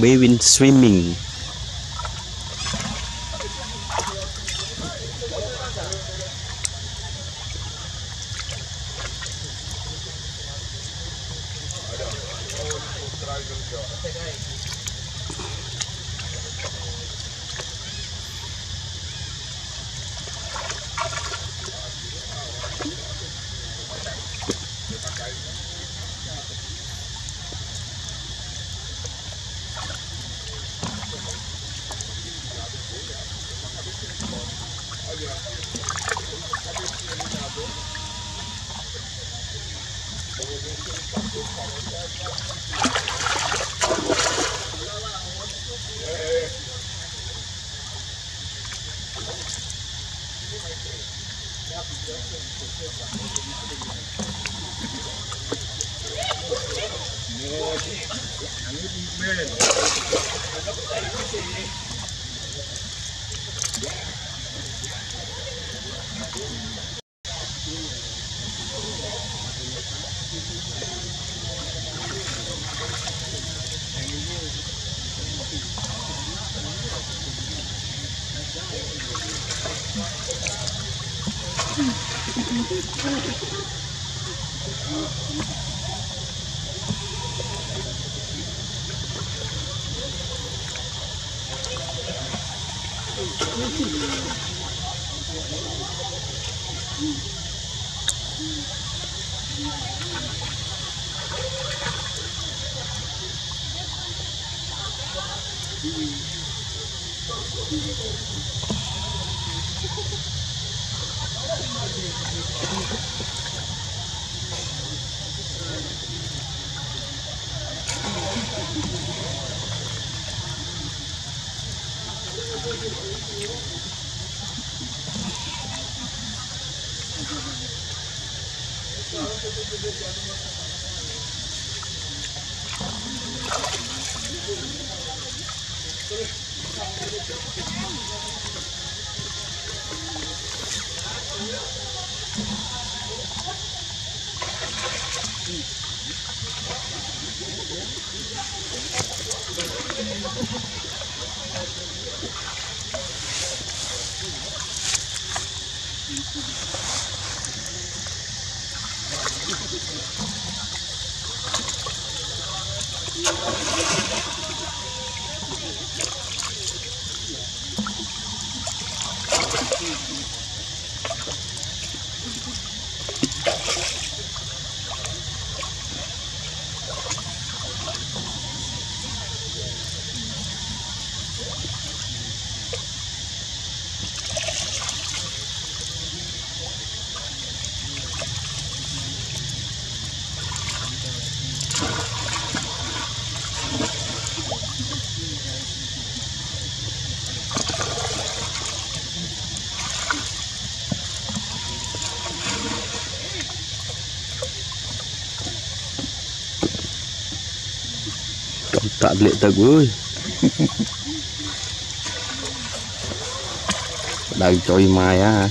Baleen swimming. Tak boleh tegur. Dari coy maya.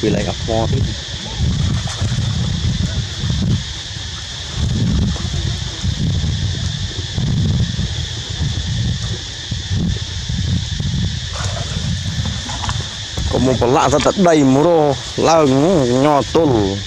be like a pond. Kamu pelak tak dai muro lang nyotul.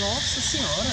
Nossa senhora.